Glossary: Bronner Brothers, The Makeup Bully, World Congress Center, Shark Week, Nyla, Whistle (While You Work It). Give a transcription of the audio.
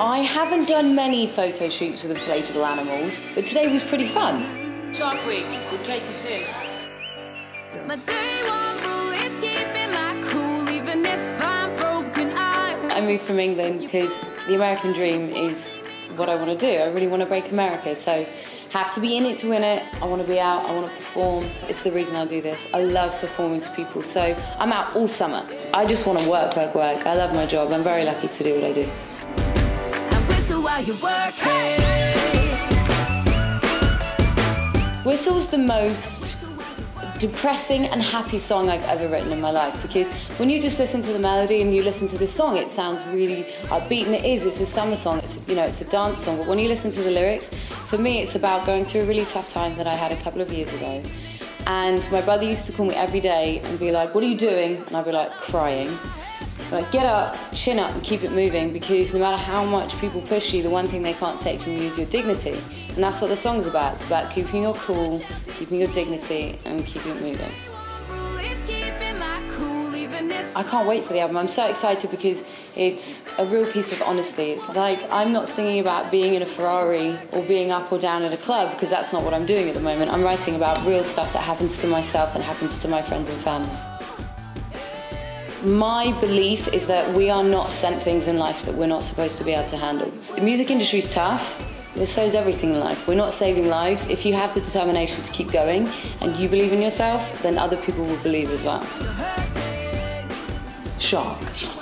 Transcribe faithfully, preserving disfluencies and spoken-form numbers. I haven't done many photo shoots with inflatable animals, but today was pretty fun. Shark Week with Kate and Tiggs. My day one rule is keeping my cool, even if I'm broken. I, I moved from England because the American dream is what I want to do. I really want to break America, so have to be in it to win it. I want to be out, I want to perform. It's the reason I do this. I love performing to people, so I'm out all summer. I just want to work, work, work. I love my job. I'm very lucky to do what I do. I whistle while you work. Hey! Whistle's the most depressing and happy song I've ever written in my life, because when you just listen to the melody and you listen to this song, it sounds really upbeat, and it is, it's a summer song, it's, you know, it's a dance song, but when you listen to the lyrics, for me it's about going through a really tough time that I had a couple of years ago, and my brother used to call me every day and be like, what are you doing? And I'd be like, crying. Like, get up, chin up and keep it moving, because no matter how much people push you, the one thing they can't take from you is your dignity. And that's what the song's about. It's about keeping your cool, keeping your dignity and keeping it moving. I can't wait for the album. I'm so excited because it's a real piece of honesty. It's like, I'm not singing about being in a Ferrari or being up or down at a club, because that's not what I'm doing at the moment. I'm writing about real stuff that happens to myself and happens to my friends and family. My belief is that we are not sent things in life that we're not supposed to be able to handle. The music industry is tough, but so is everything in life. We're not saving lives. If you have the determination to keep going and you believe in yourself, then other people will believe as well. Shark.